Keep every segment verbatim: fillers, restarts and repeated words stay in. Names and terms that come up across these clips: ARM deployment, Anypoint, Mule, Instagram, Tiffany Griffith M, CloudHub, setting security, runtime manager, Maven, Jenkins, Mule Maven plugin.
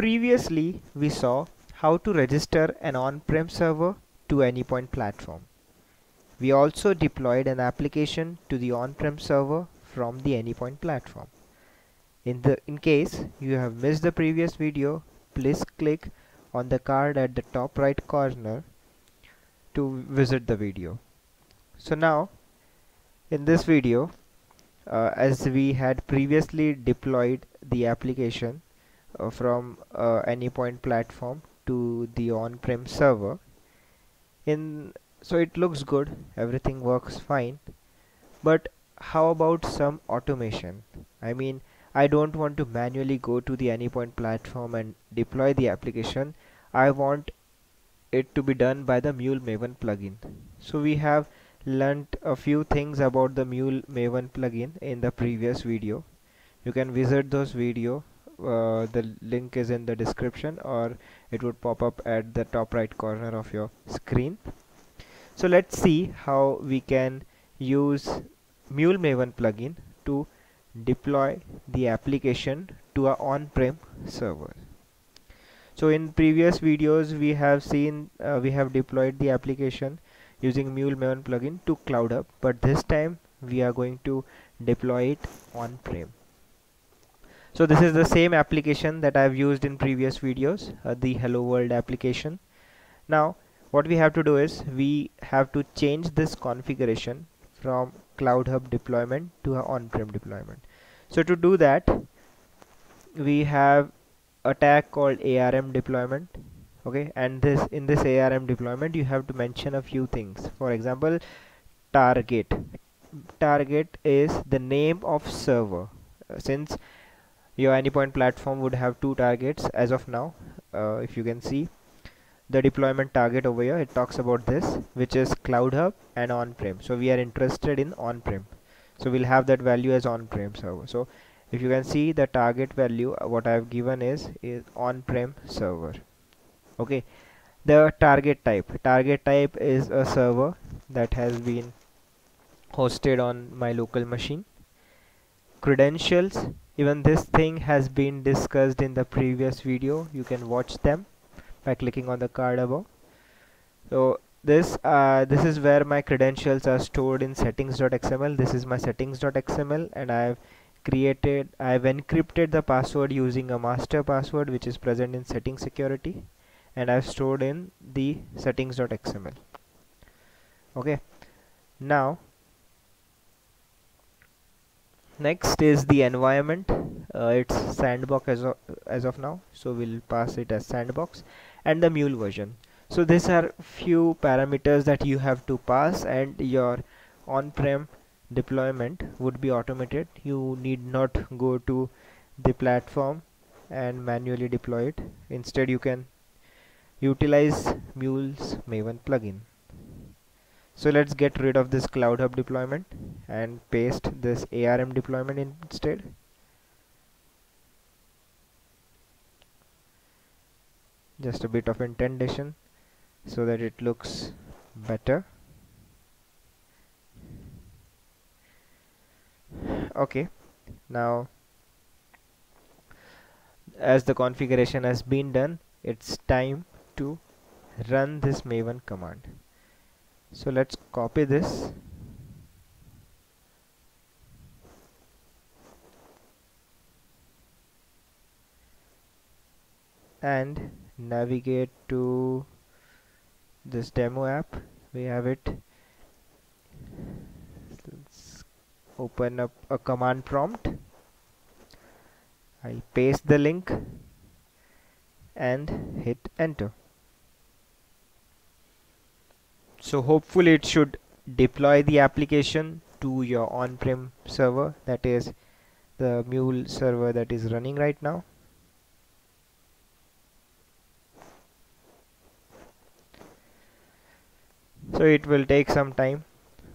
Previously, we saw how to register an on-prem server to Anypoint platform. We also deployed an application to the on-prem server from the Anypoint platform. In, the, in case you have missed the previous video, please click on the card at the top right corner to visit the video. So now, in this video, uh, as we had previously deployed the application uh, from uh, Anypoint platform to the on-prem server, in so it looks good, everything works fine, but how about some automation? I mean, I don't want to manually go to the Anypoint platform and deploy the application. I want it to be done by the Mule Maven plugin. So we have learnt a few things about the Mule Maven plugin in the previous video. You can visit those video. Uh, the link is in the description, or it would pop up at the top right corner of your screen. So let's see how we can use Mule Maven plugin to deploy the application to a on-prem server. So in previous videos we have seen uh, we have deployed the application using Mule Maven plugin to CloudHub, but this time we are going to deploy it on-prem. So this is the same application that I have used in previous videos, uh, the Hello World application. Now what we have to do is we have to change this configuration from CloudHub deployment to our on-prem deployment. So to do that, we have a tag called A R M deployment. Okay, and this in this A R M deployment you have to mention a few things. For example, target. Target is the name of server. Uh, since your Anypoint platform would have two targets as of now, uh, if you can see the deployment target over here, it talks about this, which is CloudHub and on-prem. So we are interested in on-prem, so we'll have that value as on-prem server. So if you can see the target value, what I have given is, is on-prem server. Okay, the target type target type is a server that has been hosted on my local machine. Credentials, even this thing has been discussed in the previous video, you can watch them by clicking on the card above. So this uh, this is where my credentials are stored in settings dot X M L. This is my settings dot X M L, and I have created I have encrypted the password using a master password which is present in setting security, and I have stored in the settings dot X M L. Okay, now next is the environment. Uh, it's sandbox as of, as of now, so we'll pass it as sandbox, and the Mule version. So these are few parameters that you have to pass, and your on-prem deployment would be automated. You need not go to the platform and manually deploy it. Instead, you can utilize Mule's Maven plugin. So let's get rid of this CloudHub deployment and paste this A R M deployment instead. Just a bit of indentation so that it looks better. Okay, now as the configuration has been done, it's time to run this Maven command. So let's copy this and navigate to this demo app. We have it. Let's open up a command prompt. I'll paste the link and hit enter. So hopefully it should deploy the application to your on-prem server, that is the Mule server that is running right now. So it will take some time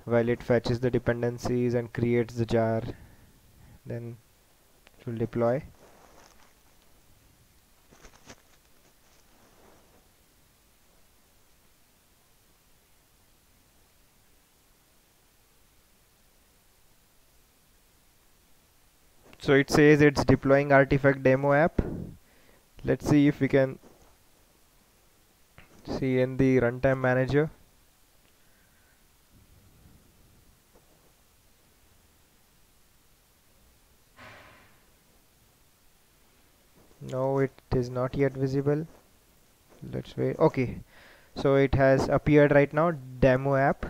while it fetches the dependencies and creates the jar, then it will deploy. So it says it's deploying artifact demo app. Let's see if we can see in the runtime manager. No, it is not yet visible. Let's wait. Okay, so it has appeared right now. Demo app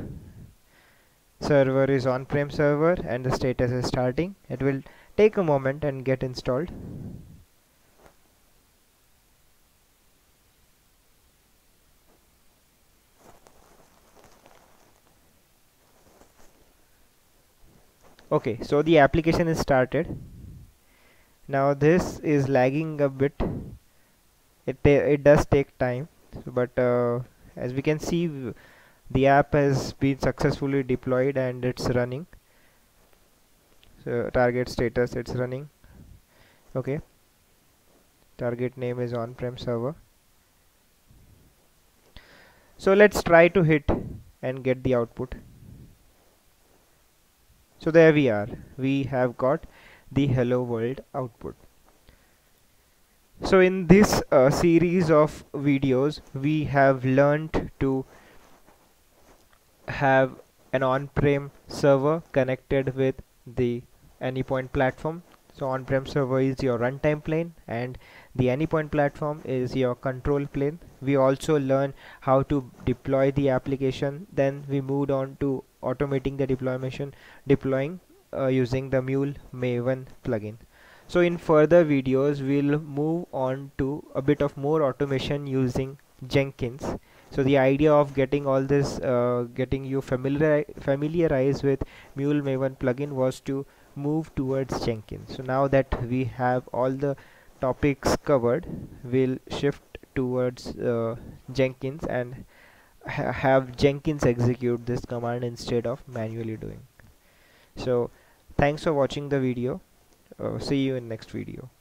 server is on-prem server and the status is starting. It will take a moment and get installed. Okay, so the application is started. Now this is lagging a bit. It it does take time, but uh, as we can see, the app has been successfully deployed and it's running. So target status, it's running. Okay. Target name is on-prem server. So let's try to hit and get the output. So there we are. We have got the hello world output. So in this uh, series of videos, we have learned to have an on-prem server connected with the Anypoint platform. So on-prem server is your runtime plane and the Anypoint platform is your control plane. We also learned how to deploy the application. Then we moved on to automating the deployment, deploying Uh, using the Mule Maven plugin. So in further videos we'll move on to a bit of more automation using Jenkins. So the idea of getting all this uh, getting you familiar familiarized with Mule Maven plugin was to move towards Jenkins. So now that we have all the topics covered, we'll shift towards uh, Jenkins and ha have Jenkins execute this command instead of manually doing. So thanks for watching the video. Uh, see you in next video.